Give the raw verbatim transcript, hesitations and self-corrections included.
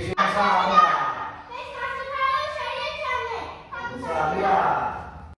Picture yourself.